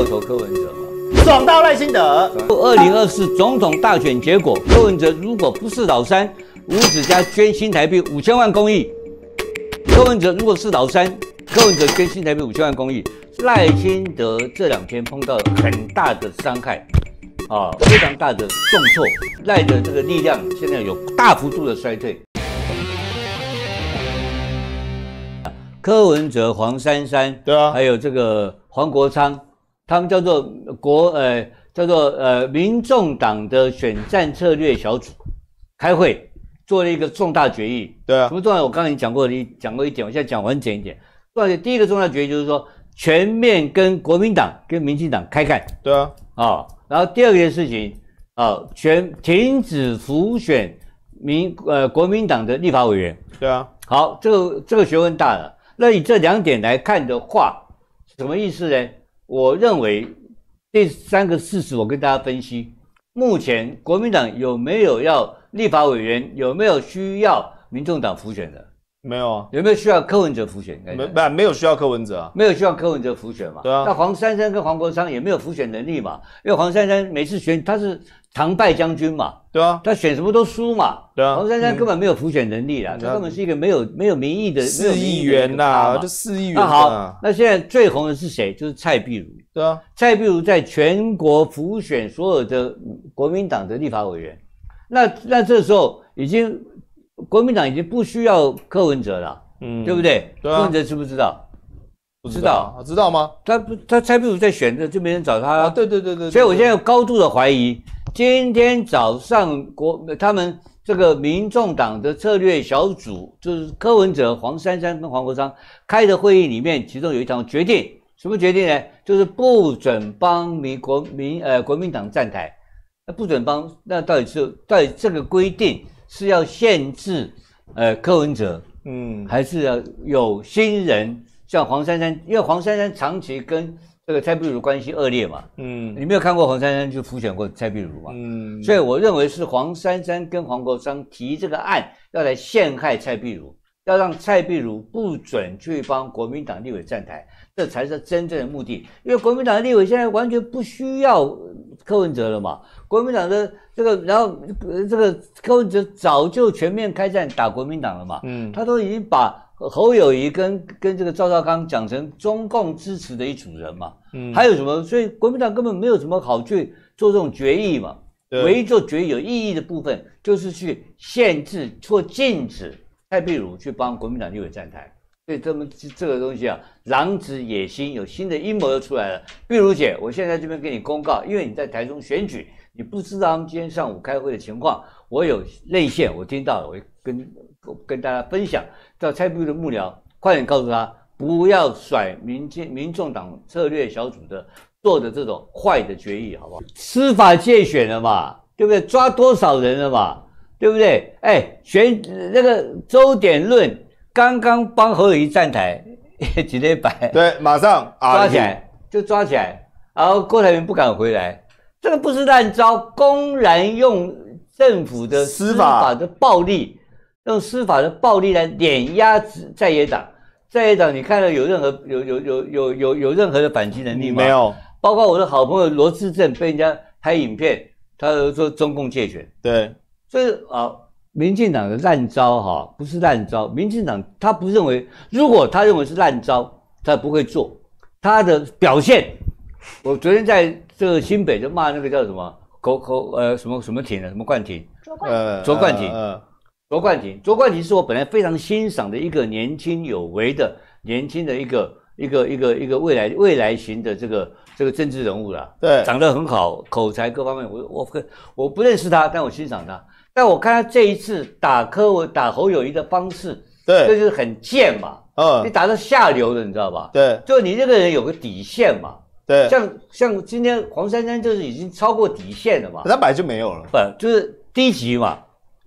有投柯文哲吗？爽到赖清德。2024总统大选结果，柯文哲如果不是老三，吴子嘉捐新台币5000万公益；柯文哲如果是老三，柯文哲捐新台币5000万公益。赖清德这两天碰到很大的伤害。 啊，非常大的重挫，赖的这个力量现在有大幅度的衰退。柯文哲、黄珊珊，对啊，还有这个黄国昌，他们叫做民众党的选战策略小组开会，做了一个重大决议。对啊，什么重要？我刚才已经讲过一点，我现在讲完整一点。第一个重大决议就是说，全面跟国民党、跟民进党开干。对啊，啊。 然后第二件事情啊，停止浮选国民党的立法委员。对啊，好，这个学问大了。那以这两点来看的话，什么意思呢？我认为第三个事实，我跟大家分析，目前国民党有没有要立法委员，有没有需要民众党浮选的？没有啊，有没有需要柯文哲浮选？没有需要柯文哲啊，没有需要柯文哲浮选嘛。对啊，那黄珊珊跟黄国昌也没有浮选能力嘛，因为黄珊珊每次选他是常败将军嘛。对啊，他选什么都输嘛。对啊，黄珊珊根本没有浮选能力啦，他根本是一个没有民意的市议员呐，就市议员。那好，那现在最红的是谁？就是蔡壁如。对啊，蔡壁如在全国浮选所有的国民党的立法委员，那这时候已经。 国民党已经不需要柯文哲了，嗯，对不对？对啊、柯文哲知不知道？不知道，知道吗？他蔡壁如在选的，就没人找他啊。对。所以我现在有高度的怀疑，今天早上他们这个民众党的策略小组，就是柯文哲、黄珊珊跟黄国昌开的会议里面，其中有一场决定，什么决定呢？就是不准帮国民党站台，那不准帮，那到底这个规定？ 是要限制，柯文哲，嗯，还是要有新人像黄珊珊？因为黄珊珊长期跟这个蔡壁如关系恶劣嘛，嗯，你没有看过黄珊珊就浮选过蔡壁如嘛，嗯，所以我认为是黄珊珊跟黄国昌提这个案要来陷害蔡壁如，要让蔡壁如不准去帮国民党立委站台，这才是真正的目的。因为国民党的立委现在完全不需要柯文哲了嘛。 国民党的这个，然后这个柯文哲早就全面开战打国民党了嘛，嗯，他都已经把侯友宜跟这个赵少康讲成中共支持的一组人嘛，嗯，还有什么？所以国民党根本没有什么好去做这种决议嘛，唯一做决议有意义的部分就是去限制或禁止蔡壁如去帮国民党立委站台，所以这个东西啊，狼子野心有新的阴谋又出来了。壁如姐，我现在这边给你公告，因为你在台中选举。 你不知道他们今天上午开会的情况，我有内线，我听到了，我跟大家分享。叫蔡壁如的幕僚，快点告诉他，不要甩民众党策略小组做的这种坏的决议，好不好？司法界选了嘛，对不对？抓多少人了嘛，对不对？哎，那个周典论刚刚帮侯友宜站台，几礼拜，对，马上抓起来就抓起来，然后郭台铭不敢回来。 这个不是滥招，公然用政府的司法的暴力，用司法的暴力来碾压在野党。在野党，你看到有任何的反击能力吗？没有。包括我的好朋友罗志正被人家拍影片，他说中共借选。对，所以啊，民进党的滥招哈，不是滥招，民进党他不认为，如果他认为是滥招，他不会做。他的表现，我昨天在。 这个新北就骂那个叫什么什么庭的什么冠廷，卓冠廷是我本来非常欣赏的一个年轻有为的一个未来型的这个政治人物啦，对，长得很好，口才各方面，我不认识他，但我欣赏他，但我看他这一次打侯友宜的方式，对，这就是很贱嘛，嗯，你打到下流了，你知道吧？对，就你这个人有个底线嘛。 对，像今天黄珊珊就是已经超过底线了嘛，他本来就没有了，不就是低级嘛，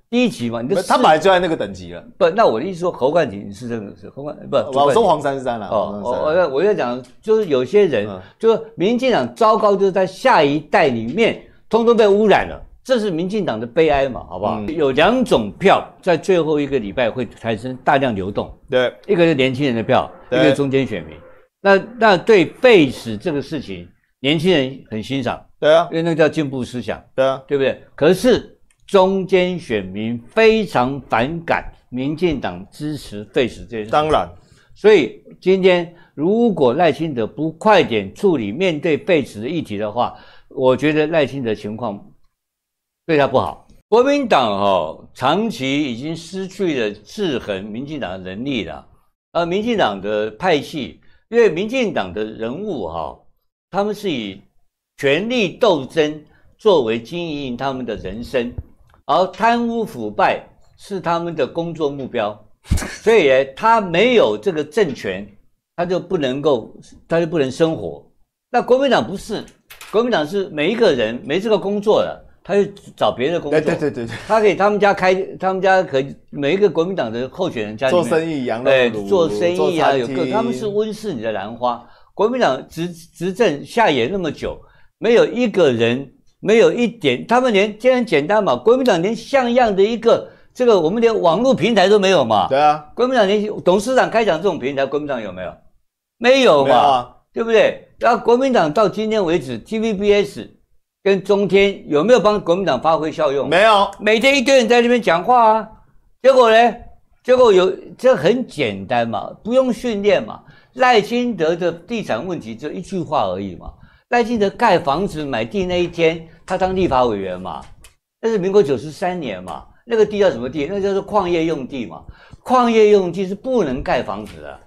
你的他本来就在那个等级了。不，那我的意思说侯冠廷是这个是侯冠不，我说黄珊珊了。哦，我在讲就是有些人，就是民进党糟糕，就是在下一代里面通通被污染了，这是民进党的悲哀嘛，好不好？有两种票在最后一个礼拜会产生大量流动，对，一个是年轻人的票，一个是中间选民。 那对 face 这个事情，年轻人很欣赏，对啊，因为那叫进步思想，对啊，对不对？可是中间选民非常反感民进党支持废止这件事，当然，所以今天如果赖清德不快点处理面对废止的议题的话，我觉得赖清德情况对他不好。国民党长期已经失去了制衡民进党的能力了，而民进党的派系，因为民进党的人物他们是以权力斗争作为经营他们的人生，而贪污腐败是他们的工作目标，所以他没有这个政权，他就不能生活。那国民党不是，国民党是每一个人没这个工作了，他就找别的工作。对对对对，他们家可以每一个国民党的候选人家里面做生意，羊肉炉，做生意啊，有个他们是温室里的兰花。国民党执政下野那么久，没有一个人，没有一点，他们连这样简单嘛？国民党连像样的一个我们连网络平台都没有嘛？对啊，国民党连董事长开讲这种平台，国民党有没有？没有嘛，没有啊，对不对？然后国民党到今天为止 ，TVBS 跟中天有没有帮国民党发挥效用？没有，每天一堆人在那边讲话啊，结果呢？结果这很简单嘛，不用训练嘛。赖清德的地产问题就一句话而已嘛。赖清德盖房子买地那一天，他当立法委员嘛，那是民国93年嘛，那个地叫什么地？那叫做矿业用地嘛。矿业用地是不能盖房子的，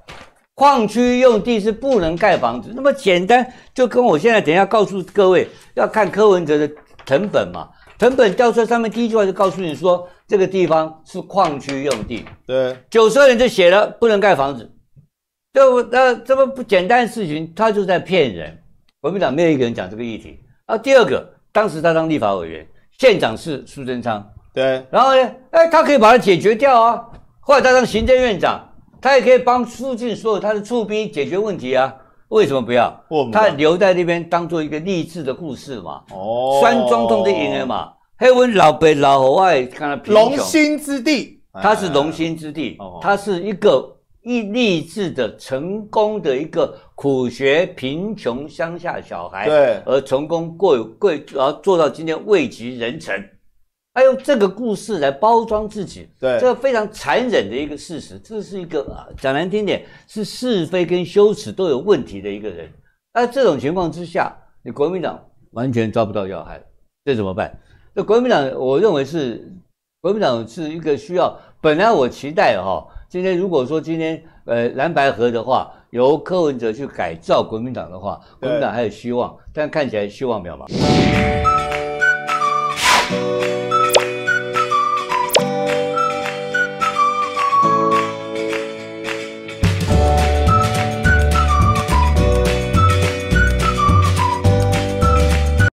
矿区用地是不能盖房子，那么简单，就跟我现在等一下告诉各位要看柯文哲的誊本嘛。誊本掉出来上面第一句话就告诉你说这个地方是矿区用地，对，92年就写了不能盖房子。这么不简单的事情，他就在骗人。国民党没有一个人讲这个议题。然后第二个，当时他当立法委员，县长是苏贞昌，对。然后呢，他可以把它解决掉啊。后来他当行政院长，他也可以帮附近所有他的厝兵解决问题啊。为什么不要？他留在那边当做一个励志的故事嘛。哦，酸中痛的赢了嘛。黑文老北老侯爱看他贫穷。龙兴之地，他是龙兴之地，他是一个。励志的成功的一个苦学贫穷乡下小孩，对，而成功然后做到今天位极人臣，他用这个故事来包装自己，对，这个非常残忍的一个事实，这是一个讲难听点是是非跟羞耻都有问题的一个人。那这种情况之下，你国民党完全抓不到要害，这怎么办？那国民党，我认为是国民党是一个需要，本来我期待今天如果说今天蓝白合的话，由柯文哲去改造国民党的话，国民党还有希望，但看起来希望渺茫。